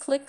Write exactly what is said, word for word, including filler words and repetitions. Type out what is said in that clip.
Click